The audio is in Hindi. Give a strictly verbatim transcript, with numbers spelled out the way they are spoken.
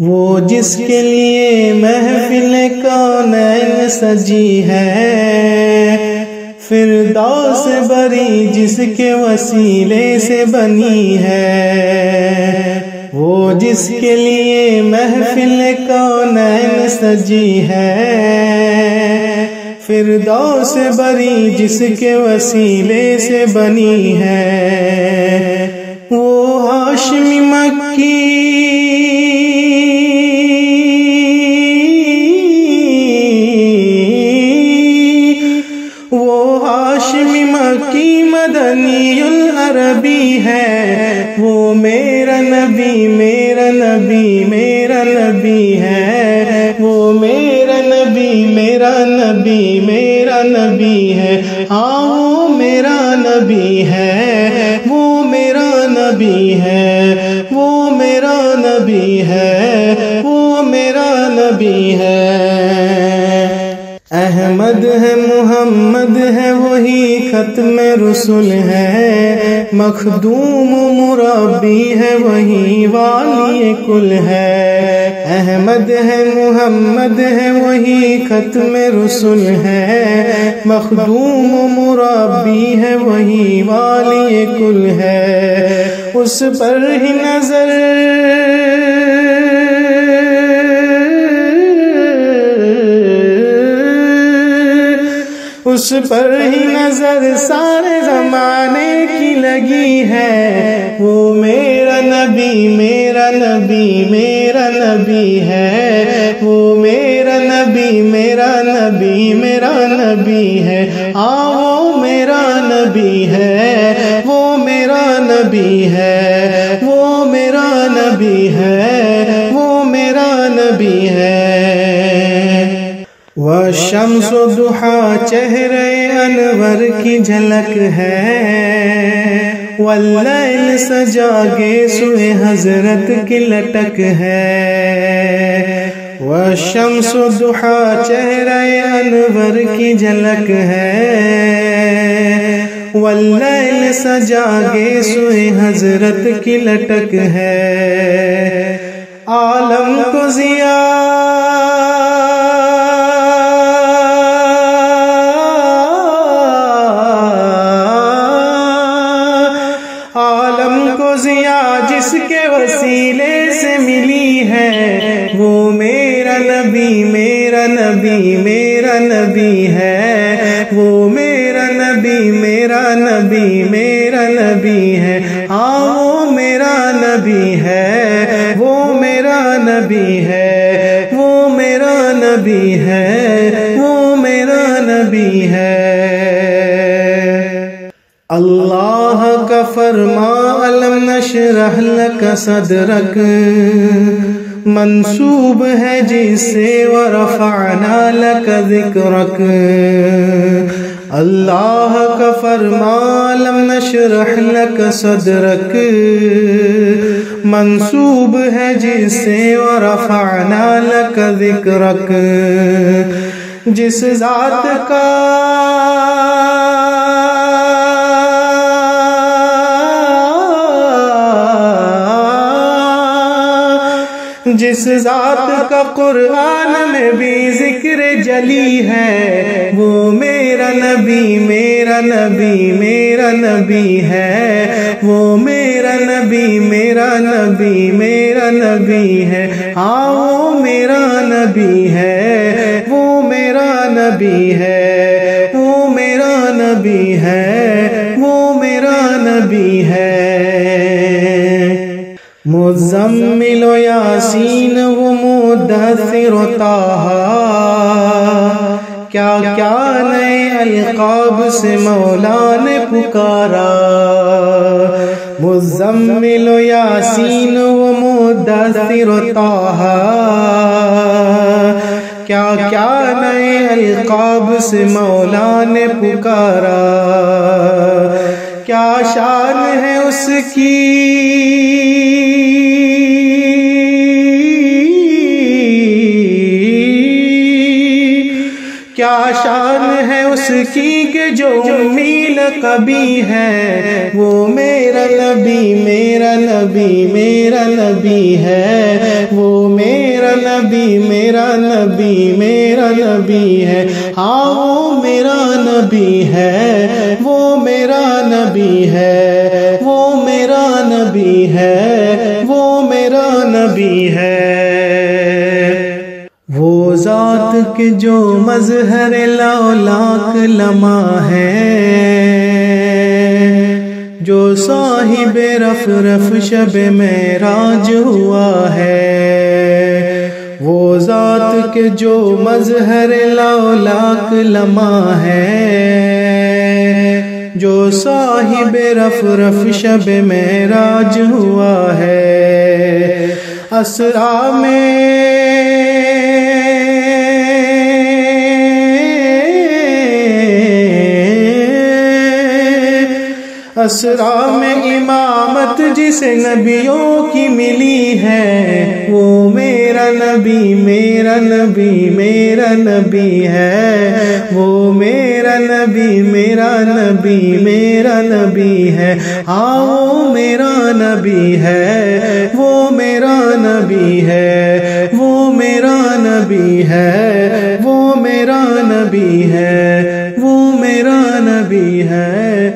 वो जिसके लिए महफिल कौनैन सजी है, फिरदौस बरी जिसके वसीले से बनी है। वो जिसके लिए महफिल कौनैन सजी है, फिरदौस बरी जिसके वसीले से बनी है। वो हाशमी मक्की अरबी है, वो मेरा नबी मेरा नबी मेरा नबी है, वो मेरा नबी मेरा नबी मेरा नबी है। हाँ वो मेरा नबी है, वो मेरा नबी है, वो मेरा नबी है, वो मेरा नबी है। अहमद है मुहम्मद है वही खत्म रसूल है, मखदूम मुरब्बी है वही वाली कुल है। अहमद है मुहम्मद है वही खत्म रसूल है, मखदूम मुरब्बी है वही वाली कुल है। उस पर ही नजर उस पर ही नजर सारे जमाने लगी है। वो मेरा नबी मेरा नबी मेरा नबी है, वो मेरा नबी मेरा नबी मेरा नबी है। आ वो मेरा नबी है, वो मेरा नबी है, वो मेरा नबी है, वो मेरा नबी है। व शम्सु दुहा चेहरे अनवर की झलक है, वल्लैल सजागे सुए हजरत की लटक है। व शम्सु दुहा चेहरा अनवर की झलक है, वल्लैल सजागे सुए हजरत की लटक है। आलम को जिया जिसके वसीले से मिली है, वो मेरा नबी मेरा नबी मेरा नबी है, वो मेरा नबी मेरा नबी मेरा नबी है। हाँ वो मेरा नबी है, वो मेरा नबी है, वो मेरा नबी है, वो मेरा नबी है। अल्लाह का फरमा अलम नशरह लक सदरक, मंसूब है जिसे व रफअना लक ज़िक्रक। अल्लाह का फरमा अलम नशरह लक सदरक, मंसूब है जिसे व रफअना लक ज़िक्रक। जिस ज़ात का जिस जात का कुरान में भी जिक्र जली है, वो मेरा नबी मेरा नबी मेरा नबी है, वो मेरा नबी मेरा नबी मेरा नबी है। हाँ वो मेरा नबी है, वो मेरा नबी है, वो मेरा नबी है, वो मेरा नबी है। मुज़म्मिल व यासीन व मुद्दसिर व ताहा, क्या क्या नए अलक़ाब से मौला ने पुकारा। मुज़म्मिल व यासीन व मुद्दसिर व ताहा, क्या क्या नए अलक़ाब से मौला ने पुकारा। क्या शान है उसकी क्या शान है उसकी के जो उम्मीद कभी है, वो मेरा नबी मेरा नबी मेरा नबी है, वो मेरा मेरा नबी मेरा नबी मेरा नबी है, हाँ वो मेरा नबी है, वो मेरा नबी है, वो मेरा नबी है, वो मेरा नबी है। वो ज़ात के जो मज़हर लौलाक लमा है, जो साहिब रफ रफ शब मेराज हुआ है, वो ज़ात के जो मज़हर लौलाक लमा है, जो साहिब रफ रफ शब मेराज हुआ है। असरा में असरा में इमामत जिसे नबियों की मिली है, वो मेरा नबी मेरा नबी मेरा नबी है, वो मेरा नबी मेरा नबी मेरा नबी है, हाँ वो मेरा नबी है, वो मेरा नबी है, वो मेरा नबी है, वो मेरा नबी है, वो मेरा नबी है,